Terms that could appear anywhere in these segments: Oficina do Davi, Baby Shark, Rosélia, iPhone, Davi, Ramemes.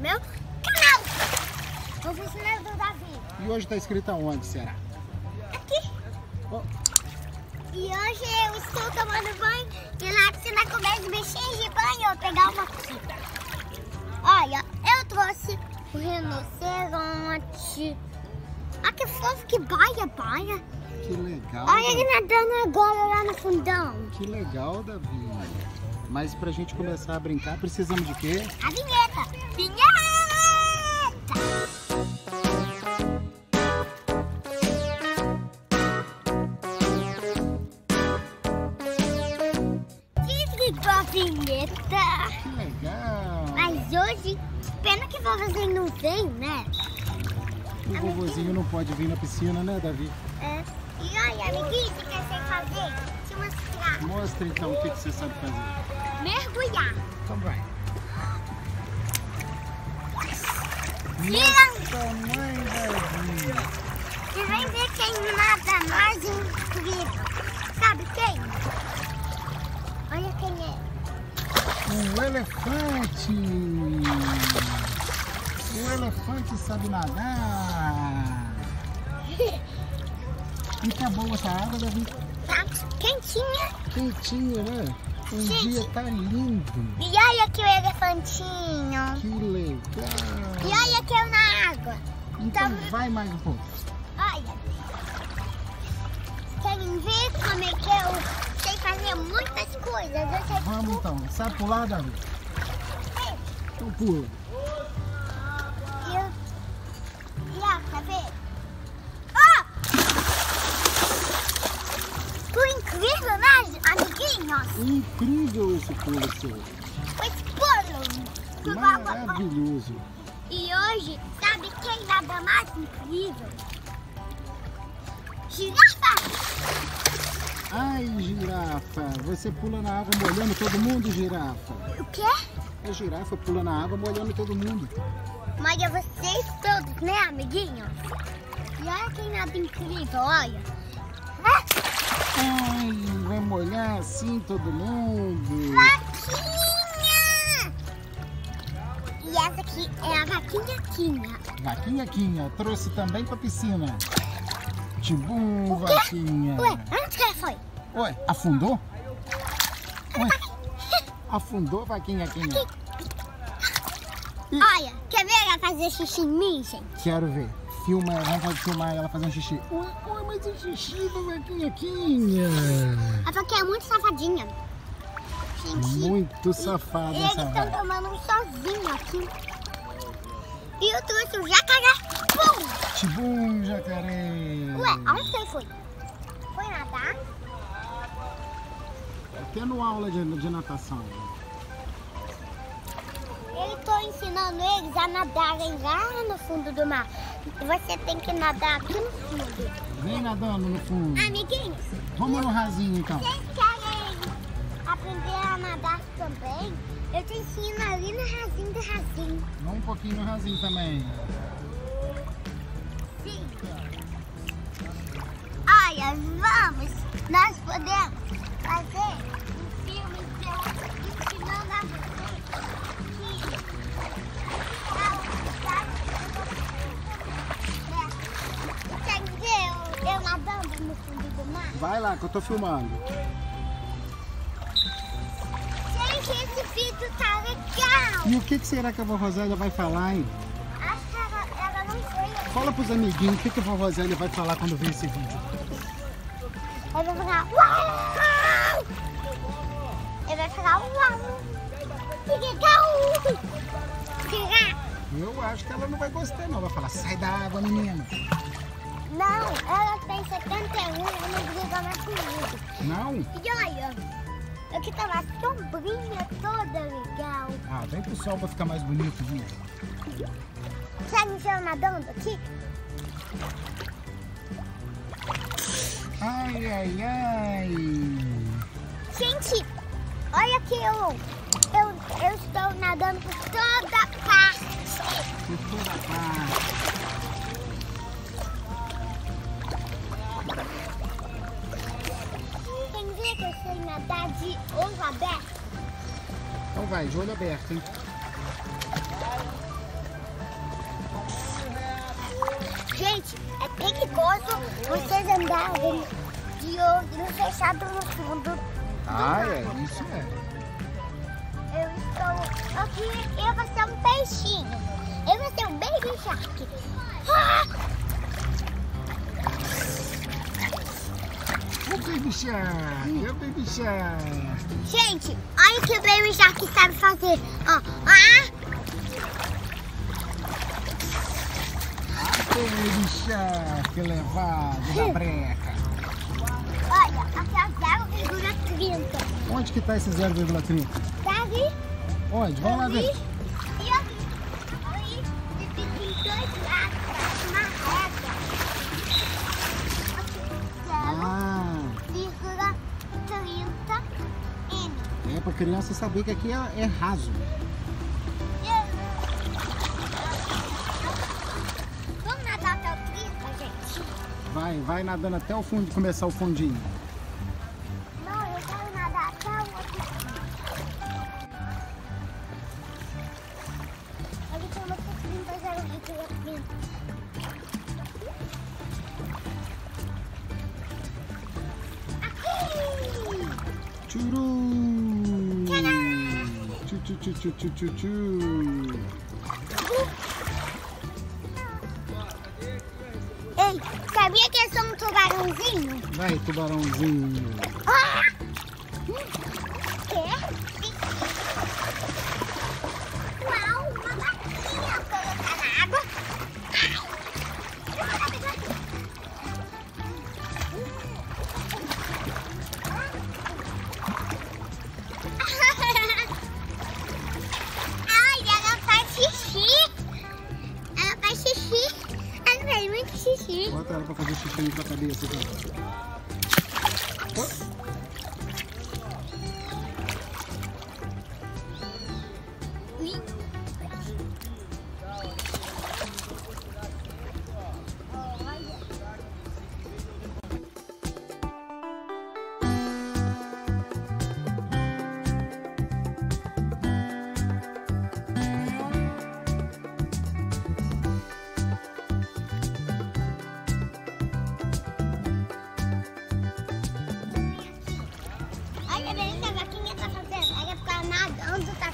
meu canal, Oficina do Davi. E hoje está escrito aonde, será? Aqui. Oh. E hoje eu estou tomando banho e lá que você vai comer os bichinhos de banho, eu vou pegar uma aqui. Olha, eu trouxe o rinoceronte. Ah, que fofo, que baia. Que legal. Olha ele nadando agora lá no fundão. Que legal, Davi. Mas pra gente começar a brincar, precisamos de quê? A vinheta. Desligou a vinheta. Que legal. Mas hoje, pena que o vovozinho não vem, né? O vovozinho não pode vir na piscina, né, Davi? É. E olha, amiguinho, que eu sei fazer? Te mostrar. Mostra então o que você sabe fazer. Mergulhar. Então vai. Nossa, mãe, Davi. Você vai ver quem nada mais incrível. Sabe quem? Olha quem é. Um elefante. O elefante sabe nadar. E tá boa essa água, Davi? Tá quentinha. Quentinha, né? Um dia tá lindo. E olha aqui o elefantinho. Que legal. E olha aqui eu na água. Então vai mais um pouco. Olha. Querem ver como é que eu sei fazer muitas coisas? Eu sei. Vamos então. Sabe pular, Davi? Sim. Então pula. Incrível esse pulo seu. Esse pulo maravilhoso. E hoje, sabe quem nada mais incrível? Girafa. Ai, girafa. Você pula na água molhando todo mundo, girafa. O quê? A girafa pula na água molhando todo mundo. Molha vocês todos, né, amiguinhos? E olha quem nada incrível, olha. Ai, vai molhar assim todo mundo. Vaquinha! E essa aqui é a vaquinha-quinha. Vaquinha-quinha, trouxe também pra piscina. Tibum, vaquinha. Ué, onde que ela foi? Ué, afundou? Ué, afundou, vaquinha-quinha. Olha, quer ver ela fazer xixi em mim, gente? Quero ver. Filma, vamos filmar ela fazer um xixi. Ué, mas o xixi da vaquinha-quinha. A vaquinha é muito safadinha. Gente, muito safada essa vaca. Eles estão tomando um sozinho aqui. E eu trouxe o jacaré. Pum! Tibum, jacaré. Ué, aonde você foi? Foi nadar? Tendo aula de natação. Eu estou ensinando eles a nadarem lá no fundo do mar. Você tem que nadar aqui no fundo. Vem nadando no fundo. Amiguinhos. Vamos no rasinho então. Vocês querem aprender a nadar também? Eu te ensino ali no rasinho do rasinho. Vamos um pouquinho no rasinho também. Sim. Olha, vamos. Nós podemos fazer um filme de ensinando a vocês. Eu nadando no fundo do mar. Vai lá que eu tô filmando. Gente, esse vídeo tá legal. E o que será que a vovó Rosélia vai falar, hein? Acho que ela não foi. Fala pros amiguinhos o que a vovó Rosélia vai falar quando ver esse vídeo. Ela vai falar uau! Ela vai falar uau! Que legal! Eu acho que ela não vai gostar não, vai falar, sai da água, menina. Não, ela tem 71 e não briga mais comigo. Não? E olha, aqui tá uma sombrinha toda legal. Ah, vem pro sol pra ficar mais bonito, viu? Já me viu nadando aqui? Ai, ai, ai. Gente, olha que eu estou nadando por toda parte. Por toda parte. Nadar de olho aberto. Então vai, de olho aberto, hein? Gente, é perigoso vocês andarem de olho fechado no fundo. Ah, é, isso é. Eu estou aqui, eu vou ser um peixinho. Eu vou ser um Baby Shark. Ah! O Baby Shark, o Baby Shark. Gente, olha o que o Baby Shark sabe fazer. Ó, ah! Baby Shark levado da breca. Olha, aqui é 0,30. Onde que tá esse 0,30? Davi. Onde? Vamos lá ver. E aqui. E tem dois lados, uma reta. 0,30 N. É pra criança saber que aqui é raso. Vai nadando até o fundo, começar o fundinho. Não, eu quero nadar até o outro fundo. Ele tem uma coquinha, aqui! Tchuru! Tchu-tchu-tchu-tchu-tchu-tchu! Sabia que eu sou um tubarãozinho? Vai, tubarãozinho. Ah! Que? Uau, uma vaquinha colocada na água. Ai, ela faz xixi. Ela faz xixi. Muito xixi. Bota ela pra fazer xixi na cabeça.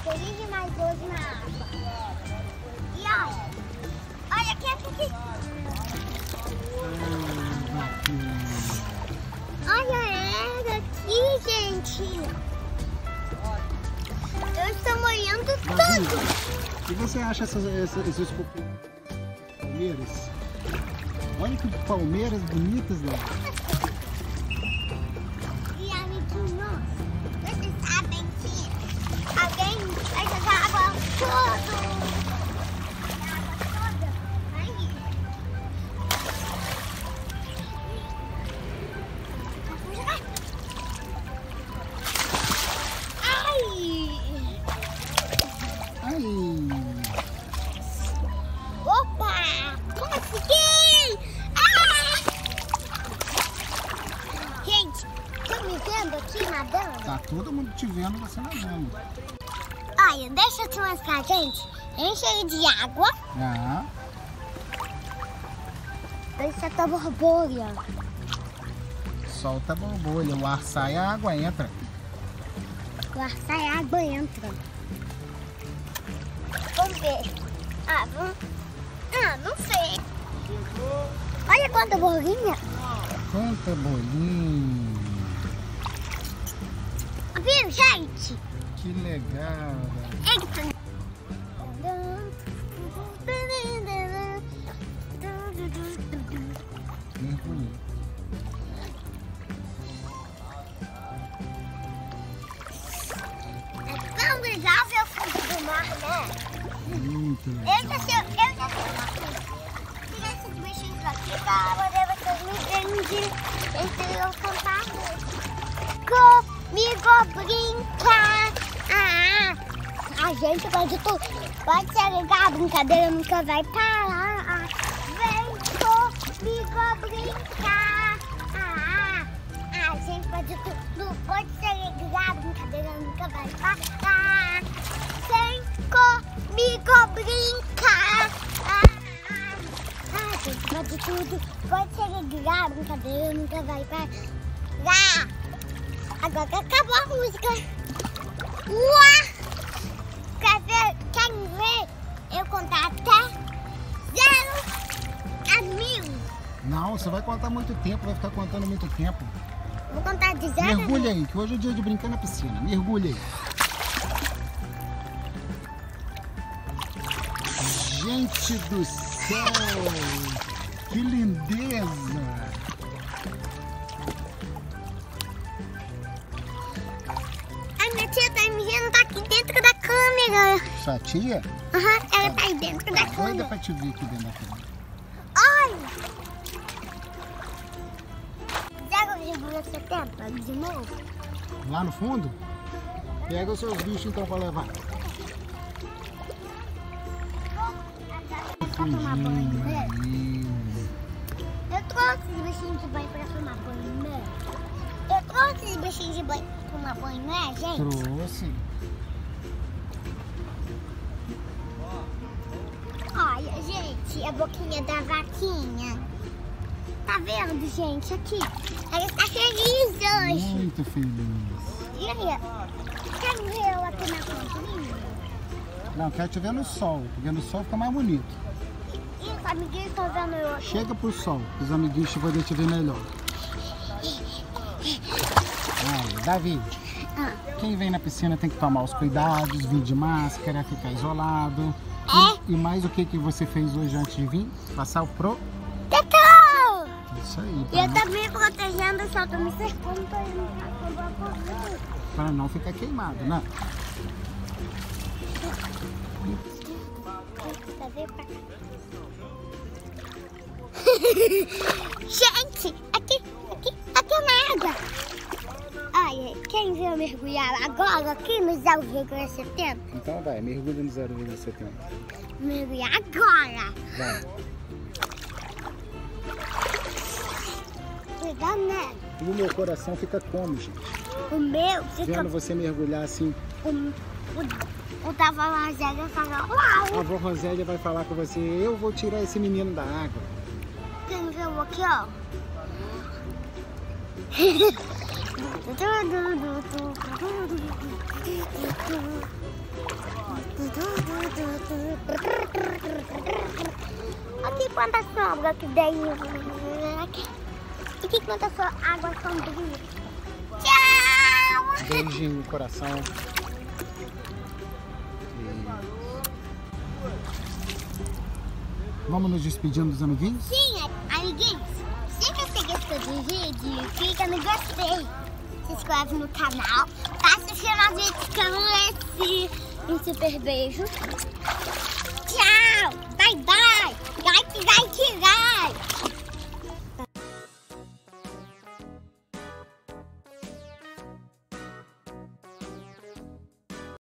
Feliz demais hoje na água. E olha aqui, aqui. Olha ela aqui, gente. Eu estou molhando tudo. O que você acha esses palmeiras? Olha que palmeiras bonitas lá. E amiguinhos, vocês sabem que alguém vai jogar água toda! A água toda? Aí! Vamos jogar! Ai! Ai! Opa! Consegui! Ah! Gente, tô me vendo aqui nadando? Tá todo mundo te vendo, você nadando. Olha, deixa eu te mostrar, gente. Enche ele de água. Deixa a borbolha. Solta a borbolha. O ar sai, a água entra. O ar sai, a água entra. Vamos ver. Ah, não sei. Olha quanta bolinha. Quanta bolinha. Viu, gente? Que legal! É tão legal ver o fundo do mar, né? Muito legal. Eu já tirei esses bichinhos aqui pra poder vocês me verem entre eu cantar comigo brincar. A gente pode tudo. Pode se ligar, a brincadeira nunca vai parar. Vem comigo brincar. A gente pode tudo. Pode se ligar, a brincadeira nunca vai parar. Vem comigo brincar. A gente pode de tudo. Pode ser grave, brincadeira, nunca vai parar. Agora que acabou a música. Uau! Querem ver eu contar até 0 a 1000? Não, você vai contar muito tempo, vai ficar contando muito tempo. Vou contar de 0 a 1000. Mergulha aí, que hoje é o dia de brincar na piscina. Mergulha aí. Gente do céu, que lindeza! A minha tia tá me vendo, tá aqui dentro da câmera. Sua tia? Aham, ela tá aí dentro da câmera. Olha pra te ver aqui dentro da câmera. Olha! 0,70 de novo. Lá no fundo? Pega os seus bichos então pra levar. Pra tomar banho, né? Eu trouxe os bichinhos de banho pra tomar banho, né? Eu trouxe os bichinhos de banho pra tomar banho, né, gente? Trouxe. Olha, gente, a boquinha da vaquinha. Tá vendo, gente? Aqui. Ela está feliz hoje. Muito feliz. E aí? Quer ver ela aqui na pontinha? Não, quero te ver no sol, porque no sol fica mais bonito. Amiguinhos estão vendo eu aqui. Chega pro sol, os amiguinhos podem te ver melhor. Aí, Davi, quem vem na piscina tem que tomar os cuidados, vir de máscara, ficar isolado. E mais o que, que você fez hoje antes de vir? Passar o protetor! Isso aí. E eu também protegendo, só tô me cercando para não ficar queimado, né? Gente, aqui é na água. Olha, quem viu mergulhar agora aqui no 0,70? Então vai, mergulha no 0,70. Mergulhar agora. Vai. Cuidado, né? E o meu coração fica como, gente? O meu fica... Vendo você mergulhar assim... O da vó Rosélia vai falar, uau! A vó Rosélia vai falar com você, eu vou tirar esse menino da água. Quem viu aqui, ó? Aqui quanta sombra que daí. Aqui quanta água sombria. Tchau! Beijinho no coração. Vamos nos despedindo dos amiguinhos? Sim, amiguinhos, se você gostou do vídeo, clica no gostei, se inscreve no canal, passa os canais de inscrição, um super beijo, tchau, bye bye, like, like, like.